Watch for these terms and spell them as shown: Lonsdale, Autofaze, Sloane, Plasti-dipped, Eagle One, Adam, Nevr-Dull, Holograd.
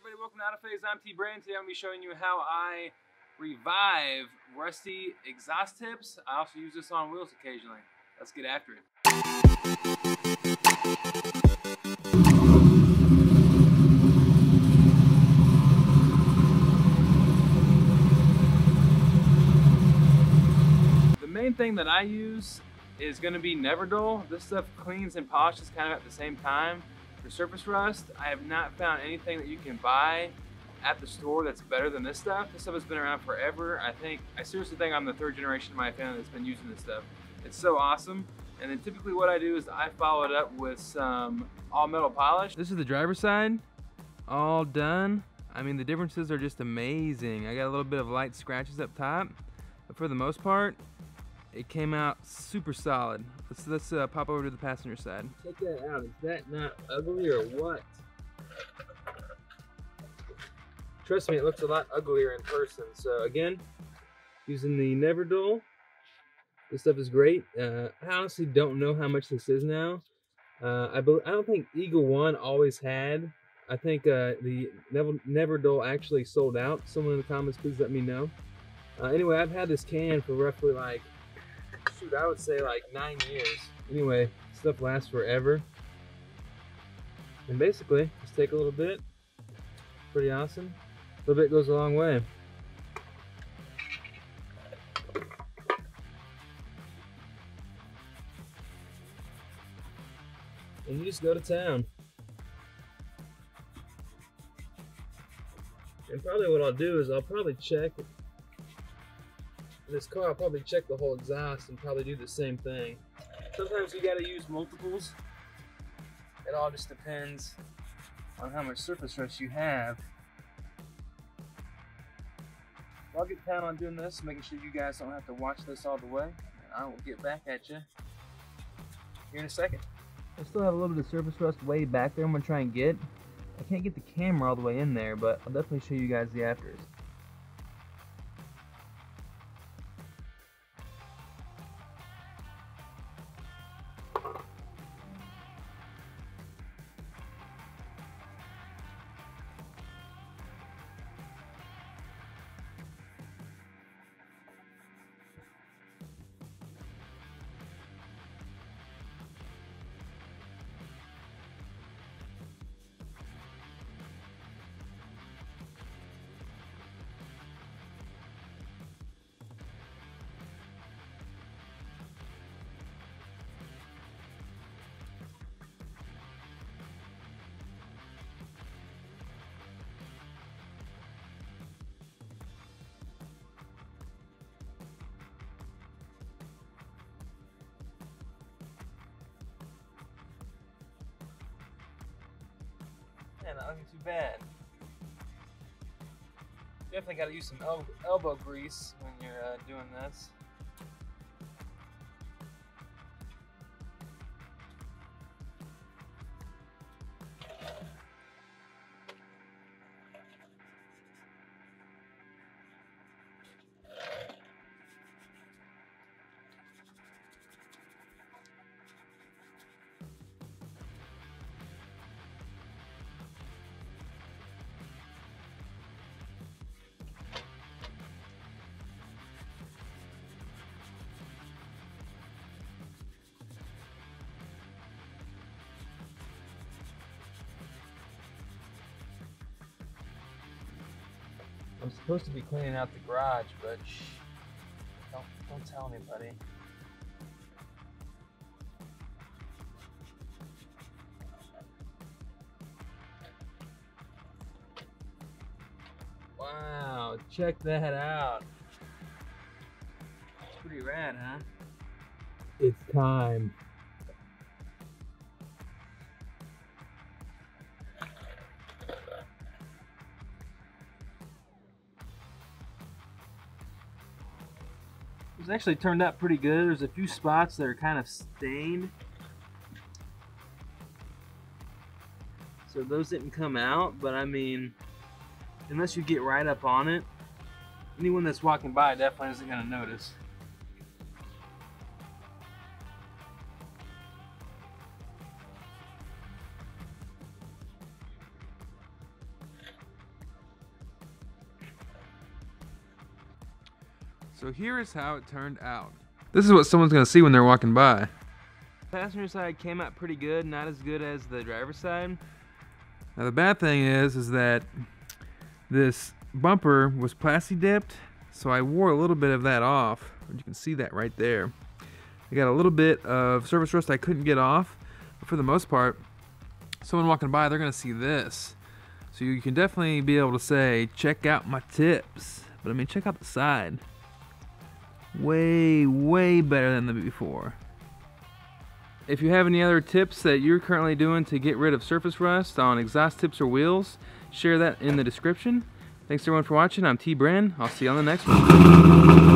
everybody, welcome to Autofaze. I'm T. Brand. Today I'm going to be showing you how I revive rusty exhaust tips. I also use this on wheels occasionally. Let's get after it. The main thing that I use is going to be Nevr-Dull. This stuff cleans and polishes kind of at the same time. For surface rust, I have not found anything that you can buy at the store that's better than this stuff. This stuff has been around forever. I seriously think I'm the third generation of my family that's been using this stuff. It's so awesome. And then typically what I do is I follow it up with some all metal polish. This is the driver's side, all done. I mean, the differences are just amazing. I got a little bit of light scratches up top, but for the most part, it came out super solid. Let's pop over to the passenger side. Check that out. Is that not ugly or what? Trust me, it looks a lot uglier in person. So again, using the Nevr-Dull. This stuff is great. I honestly don't know how much this is now. I don't think Eagle One always had. I think the Nevr-Dull actually sold out. Someone in the comments, please let me know. Anyway, I've had this can for roughly like, shoot, I would say like 9 years. Anyway, stuff lasts forever. And basically, just take a little bit. Pretty awesome. A little bit goes a long way. And you just go to town. And probably what I'll do is I'll probably check this car, I'll probably check the whole exhaust and probably do the same thing. Sometimes you gotta use multiples. It all just depends on how much surface rust you have. I'll get down on doing this, making sure you guys don't have to watch this all the way. And I will get back at you here in a second. I still have a little bit of surface rust way back there I'm gonna try and get. I can't get the camera all the way in there, but I'll definitely show you guys the afters. Man, that wasn't too bad. Definitely got to use some elbow grease when you're doing this. I'm supposed to be cleaning out the garage, but shh, don't tell anybody. Wow, check that out. It's pretty rad, huh? It's time. It's actually turned out pretty good. There's a few spots that are kind of stained, so those didn't come out, but I mean, unless you get right up on it, anyone that's walking by definitely isn't going to notice. So here is how it turned out. This is what someone's gonna see when they're walking by. Passenger side came out pretty good, not as good as the driver's side. Now the bad thing is that this bumper was Plasti-dipped, so I wore a little bit of that off. You can see that right there. I got a little bit of surface rust I couldn't get off, but for the most part, someone walking by, they're gonna see this. So you can definitely be able to say, check out my tips. But I mean, check out the side. Way, way better than the before. If you have any other tips that you're currently doing to get rid of surface rust on exhaust tips or wheels, share that in the description. Thanks everyone for watching. I'm T. Brand. I'll see you on the next one.